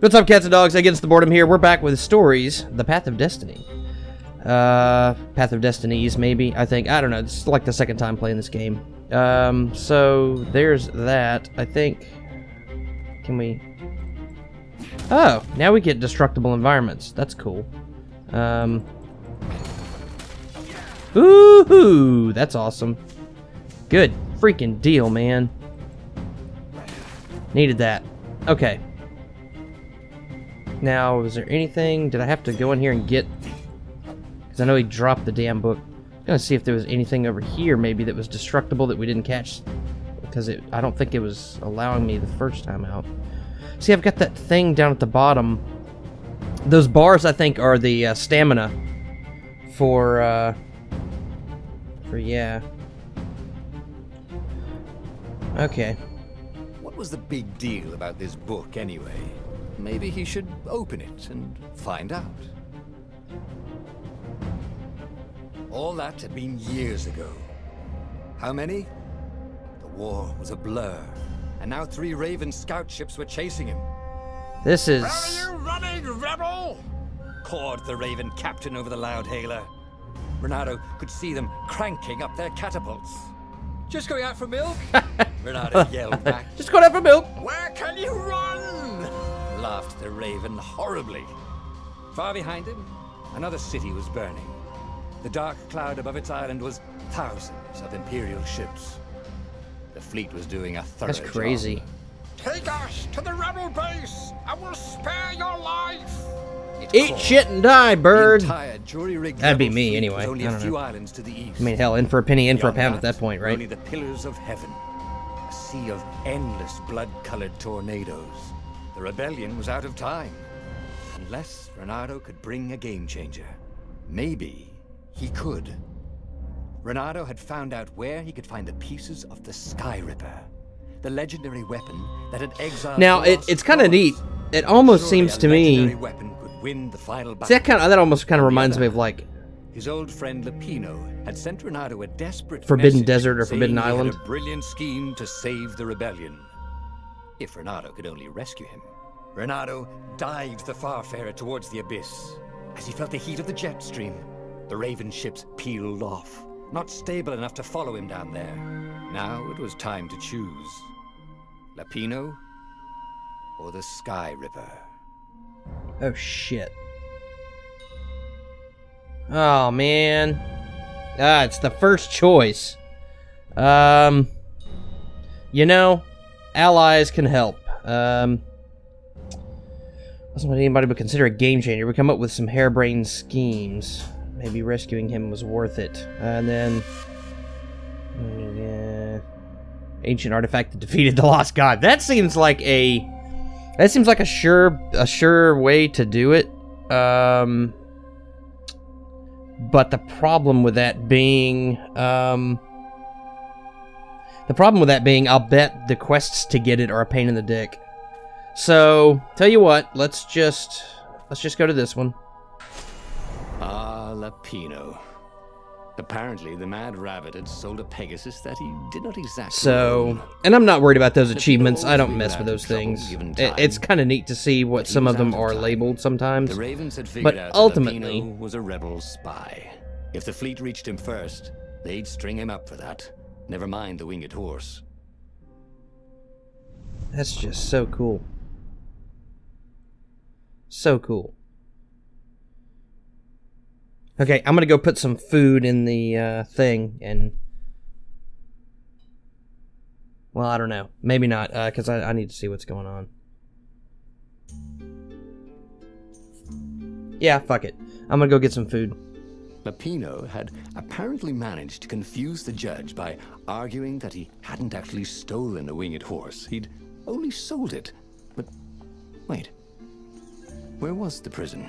What's up, cats and dogs? Against the Boredom here. We're back with Stories The Path of Destiny. Path of Destinies, maybe, I think. I don't know. It's like the second time playing this game. So there's that. I think... Can we... Oh, now we get destructible environments. That's cool. Woohoo! That's awesome. Good freaking deal, man. Needed that. Okay. Now, is there anything? Did I have to go in here and get... Because I know he dropped the damn book. I'm gonna see if there was anything over here, maybe, that was destructible that we didn't catch. Because I don't think it was allowing me the first time out. See, I've got that thing down at the bottom. Those bars, I think, are the stamina. For yeah. Okay. What was the big deal about this book, anyway? Maybe he should open it and find out. All that had been years ago. How many? The war was a blur, and now 3 Raven scout ships were chasing him. This is... Where are you running, rebel? Cawed the Raven captain over the loudhailer. Reynardo could see them cranking up their catapults. Just going out for milk? Reynardo yelled back. Just going out for milk? Where can you run? Laughed the Raven horribly. Far behind him, another city was burning. The dark cloud above its island was thousands of Imperial ships. The fleet was doing a thorough job. That's crazy. Take us to the rebel base, and we'll spare your life. Eat shit and die, bird. That'd be me anyway. Only a few islands to the east. I mean, hell, in for a penny, in for a pound at that point, right? Only the pillars of heaven, a sea of endless blood-colored tornadoes. The rebellion was out of time, unless Reynardo could bring a game changer. Maybe he could. Reynardo had found out where he could find the pieces of the Skyripper, the legendary weapon that had exiled. Now it's kind of neat. It almost seems to me. Win the final battle. See, that almost kind of reminds me of like his old friend Lapino had sent Reynardo a desperate Forbidden Desert or Forbidden Island. He had a brilliant scheme to save the rebellion. If Reynardo could only rescue him. Reynardo dived the Farfarer towards the abyss. As he felt the heat of the jet stream, the Raven ships peeled off, not stable enough to follow him down there. Now it was time to choose Lapino or the Skyripper. Oh shit. Oh man. Ah, it's the first choice. You know, allies can help. Wasn't what anybody would consider a game changer. We come up with some harebrained schemes. Maybe rescuing him was worth it. And then ancient artifact that defeated the lost god. That seems like a sure way to do it, but the problem with that being, I'll bet the quests to get it are a pain in the dick. So, tell you what, let's just go to this one. Ah, Lapino. Apparently, the mad rabbit had sold a Pegasus that he did not exactly. So, and I'm not worried about those achievements. I don't mess with those things. It's kind of neat to see what some of them are labeled sometimes. The Ravens had figured out Lapino was a rebel spy. If the fleet reached him first, they'd string him up for that. Never mind the winged horse. That's just so cool. So cool. Okay, I'm gonna go put some food in the thing, and well, I don't know, maybe not, because I need to see what's going on. Yeah, fuck it, I'm gonna go get some food. Lapino had apparently managed to confuse the judge by arguing that he hadn't actually stolen the winged horse; he'd only sold it. But wait, where was the prison?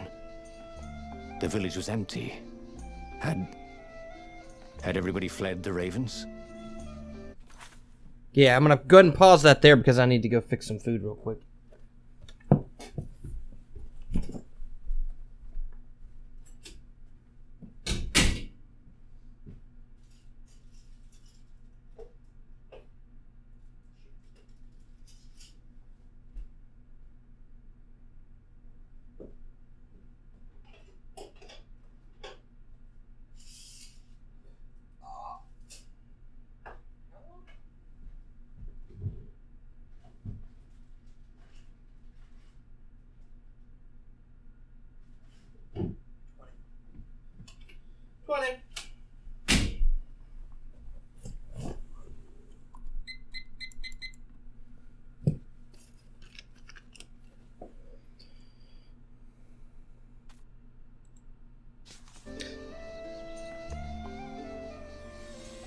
The village was empty. Had everybody fled the Ravens? Yeah, I'm gonna go ahead and pause that there because I need to go fix some food real quick.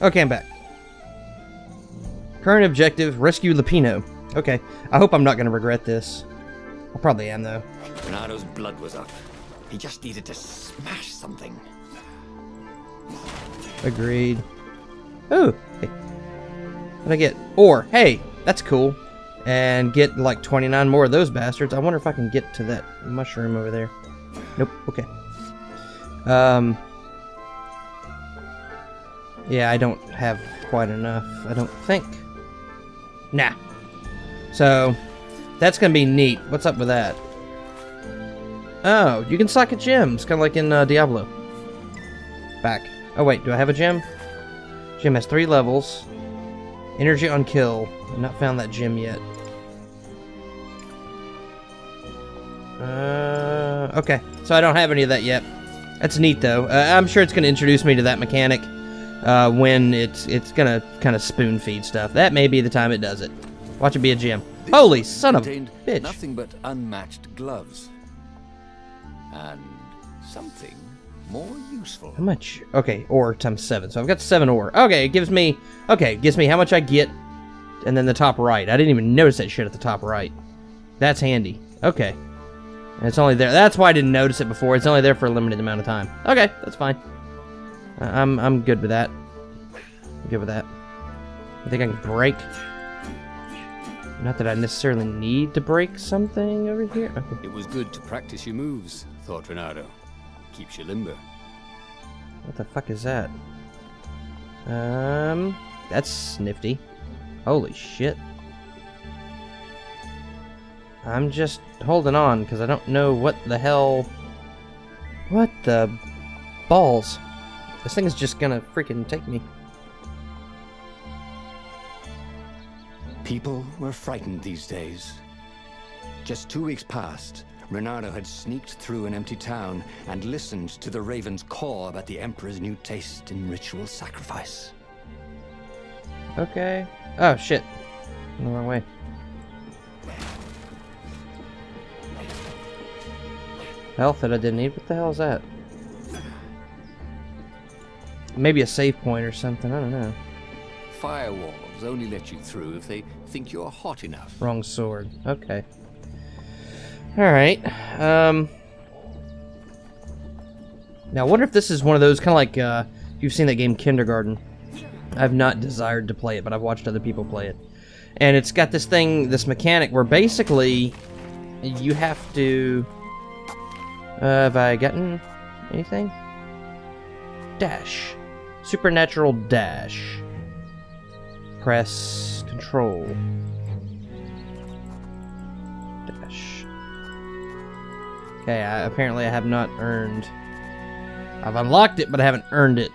Okay, I'm back. Current objective, rescue Lapino. Okay. I hope I'm not going to regret this. I probably am, though. Reynardo's blood was up. He just needed to smash something. Agreed. Oh, hey. What did I get? Or, hey, that's cool. And get, like, 29 more of those bastards. I wonder if I can get to that mushroom over there. Nope. Okay. Yeah, I don't have quite enough, I don't think. Nah. So, that's going to be neat. What's up with that? Oh, you can sock at gems, kind of like in Diablo. Back. Oh, wait, do I have a gem? Gem has 3 levels. Energy on kill. I've not found that gem yet. Okay, so I don't have any of that yet. That's neat, though. I'm sure it's going to introduce me to that mechanic when it's going to kind of spoon-feed stuff. That may be the time it does it. Watch it be a gem. This holy son of a bitch. Nothing but unmatched gloves. And something more useful. How much? Okay, ore times 7. So I've got 7 ore. Okay, it gives me... Okay, it gives me how much I get. And then the top right. I didn't even notice that shit at the top right. That's handy. Okay. And it's only there. That's why I didn't notice it before. It's only there for a limited amount of time. Okay, that's fine. I'm good with that. I'm good with that. I think I can break. Not that I necessarily need to break something over here. Okay. It was good to practice your moves, thought Reynardo. Keeps you limber. What the fuck is that? That's nifty. Holy shit. I'm just holding on because I don't know what the hell. What the balls? This thing is just gonna freaking take me. People were frightened these days. Just 2 weeks past, Reynardo had sneaked through an empty town and listened to the Raven's call about the Emperor's new taste in ritual sacrifice. Okay. Oh, shit. I'm on the wrong way. Health that I didn't need? What the hell is that? Maybe a save point or something, I don't know. Firewalls only let you through if they think you're hot enough. Wrong sword. Okay. Alright. Now I wonder if this is one of those, kind of like, you've seen that game Kindergarten. I've not desired to play it, but I've watched other people play it. And it's got this thing, this mechanic, where basically you have to... have I gotten anything? Dash. Supernatural dash. Press control. Dash. Okay, apparently I have not earned. I've unlocked it, but I haven't earned it.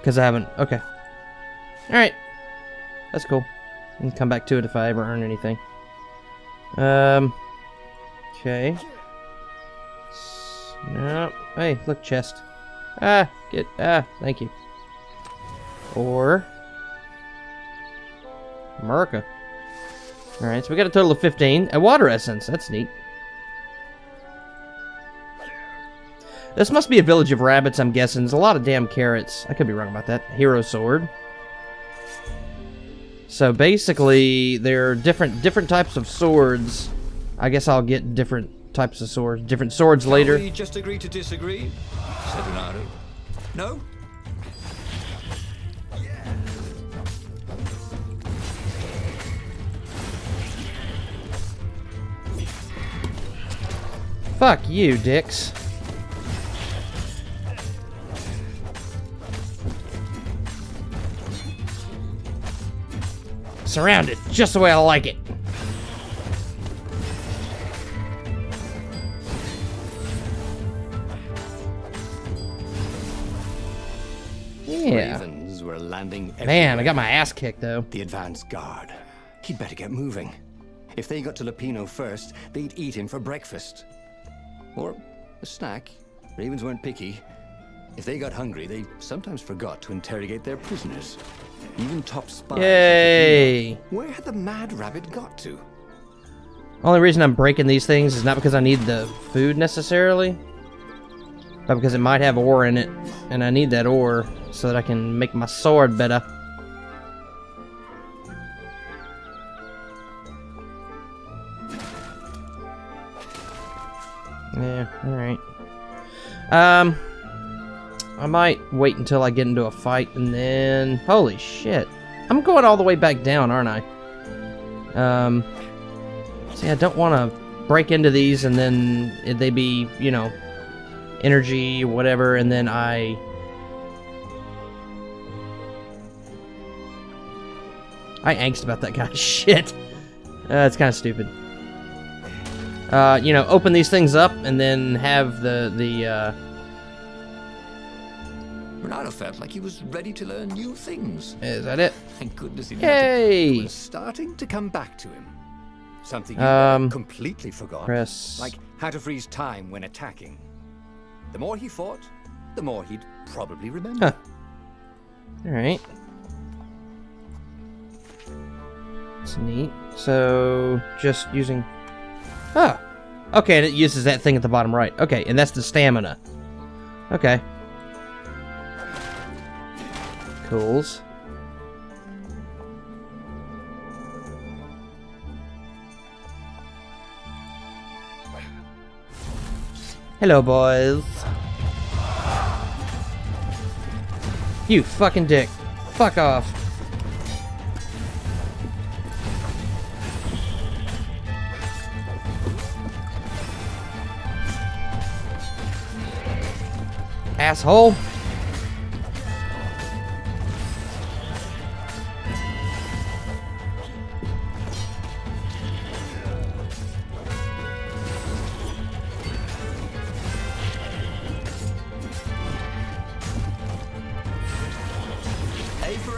Because I haven't... Okay. Alright. That's cool. I can come back to it if I ever earn anything. Okay. No. Hey, look, chest. Ah, get... Ah, thank you. Or... America. Alright, so we got a total of 15. A water essence. That's neat. This must be a village of rabbits, I'm guessing. There's a lot of damn carrots. I could be wrong about that. Hero sword. So basically, there are different types of swords. I guess I'll get different types of swords. Different swords later. Can we just agree to disagree? Said Reynardo. No? Yeah. Fuck you, dicks. Surrounded, just the way I like it. Yeah. Ravens were landing everywhere. Man, I got my ass kicked though. The advance guard. He'd better get moving. If they got to Lapino first, they'd eat him for breakfast. Or a snack. Ravens weren't picky. If they got hungry, they sometimes forgot to interrogate their prisoners. Even top spies. Yay! Where had the mad rabbit got to? Only reason I'm breaking these things is not because I need the food necessarily, but because it might have ore in it, and I need that ore so that I can make my sword better. Yeah, alright. I might wait until I get into a fight and then... Holy shit. I'm going all the way back down, aren't I? See, I don't want to break into these and then they be, you know, energy, whatever, and then I... angst about that kind of shit. It's kind of stupid. You know, open these things up and then have the Reynardo felt like he was ready to learn new things. Is that it? Thank goodness he did. It was starting to come back to him. Something he completely forgot. Press. Like how to freeze time when attacking. The more he fought, the more he'd probably remember. Huh. All right. That's neat. So, just using... Ah, okay, and it uses that thing at the bottom right. Okay, and that's the stamina. Okay. Cools. Hello, boys. You fucking dick. Fuck off. Asshole. A for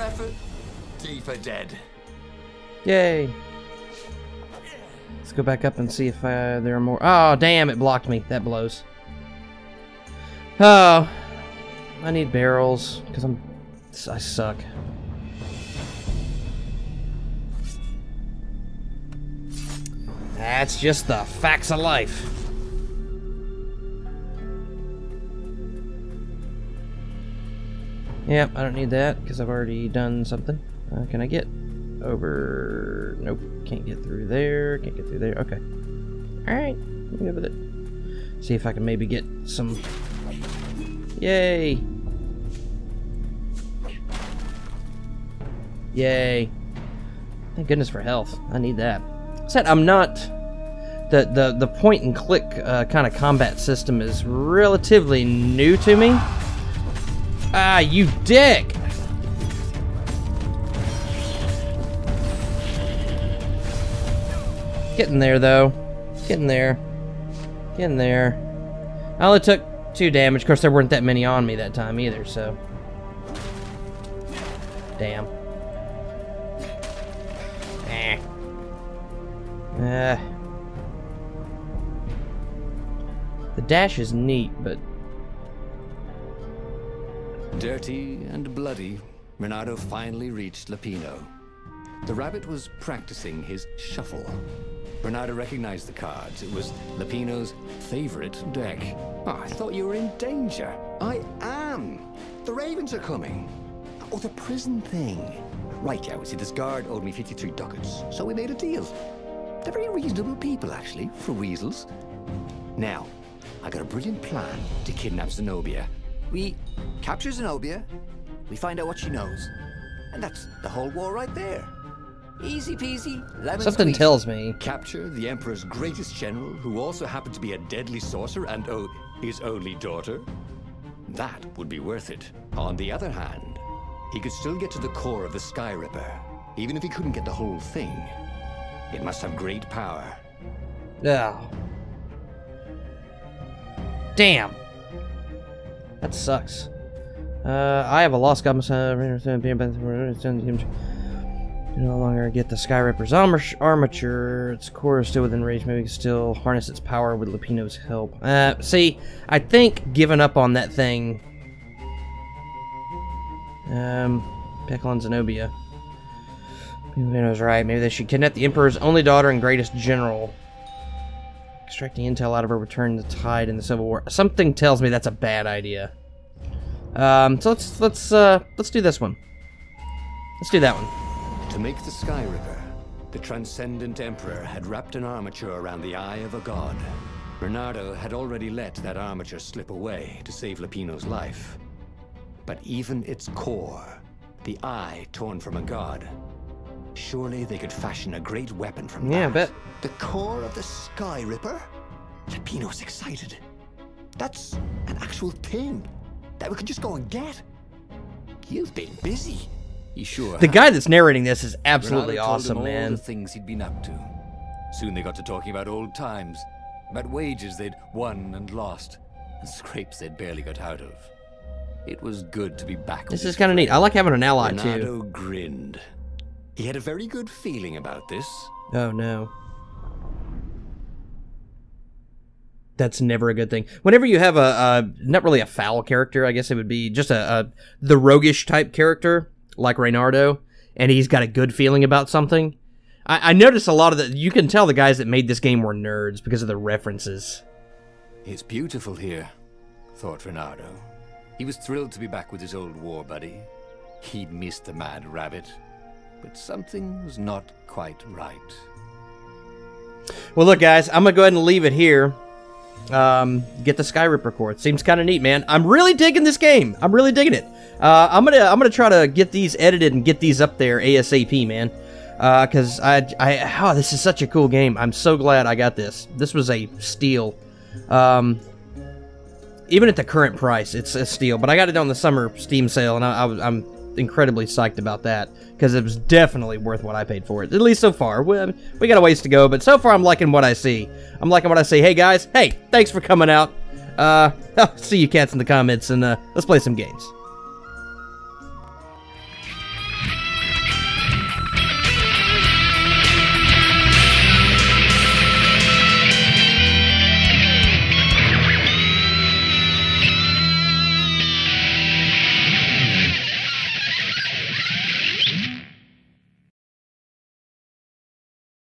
effort, D for dead. Yay. Let's go back up and see if there are more. Oh, damn, it blocked me. That blows. Oh, I need barrels because I suck. That's just the facts of life. Yep, I don't need that because I've already done something. Can I get over? Nope, can't get through there. Can't get through there. Okay, all right, let me go with it. See if I can maybe get some. Yay! Yay! Thank goodness for health. I need that. Said I'm not. The point and click kind of combat system is relatively new to me. Ah, you dick! Getting there though. Getting there. Getting there. I only took 2 damage. Of course, there weren't that many on me that time either, so... Damn. Eh. The dash is neat, but... Dirty and bloody, Reynardo finally reached Lapino. The rabbit was practicing his shuffle. Reynardo recognized the cards. It was Lapino's favorite deck. Oh, I thought you were in danger. I am. The ravens are coming. Oh, the prison thing. Right, yeah, we see this guard owed me 53 ducats, so we made a deal. They're very reasonable people, actually, for weasels. Now, I got a brilliant plan to kidnap Zenobia. We capture Zenobia, we find out what she knows, and that's the whole war right there. Easy peasy, lemon Something squeeze. Tells me. Capture the Emperor's greatest general, who also happened to be a deadly sorcerer and, oh, his only daughter. That would be worth it. On the other hand, he could still get to the core of the Skyripper, even if he couldn't get the whole thing. It must have great power. Oh. Damn. That sucks. I have a lost goblin. No longer get the Skyripper's armature. Its core is still within range. Maybe it can still harness its power with Lapino's help. See, I think giving up on that thing. Pick on Zenobia. Lapino's right. Maybe they should kidnap the Emperor's only daughter and greatest general. Extracting intel out of her returned the tide in the Civil War. Something tells me that's a bad idea. So let's do this one. Let's do that one. To make the Skyripper, the transcendent emperor had wrapped an armature around the eye of a god. Reynardo had already let that armature slip away to save Lapino's life. But even its core, the eye torn from a god, surely they could fashion a great weapon from that. Yeah, I bet. The core of the Skyripper? Lapino's excited. That's an actual thing that we could just go and get. You've been busy. You sure the guy that's narrating this is absolutely awesome, man. All the things he'd been up to. Soon they got to talking about old times, about wages they'd won and lost, and scrapes they'd barely got out of. It was good to be back. This is kind of neat. I like having an ally too. Reynardo grinned. He had a very good feeling about this. Oh no. That's never a good thing. Whenever you have a not really a foul character, I guess it would be just the roguish type character like Reynardo, and he's got a good feeling about something. I noticed a lot of that. You can tell the guys that made this game were nerds because of the references. It's beautiful here, thought Reynardo. He was thrilled to be back with his old war buddy. He'd missed the mad rabbit. But something was not quite right. Well, look, guys, I'm going to go ahead and leave it here. Get the Skyripper core. It seems kind of neat, man. I'm really digging this game. I'm really digging it. I'm gonna try to get these edited and get these up there ASAP, man. Because oh, this is such a cool game. I'm so glad I got this. This was a steal. Even at the current price, it's a steal. But I got it on the summer Steam sale, and I'm incredibly psyched about that, because it was definitely worth what I paid for it, at least so far. We got a ways to go, but so far I'm liking what I see. I'm liking what I see. Hey guys, hey, thanks for coming out. I'll see you cats in the comments, and let's play some games.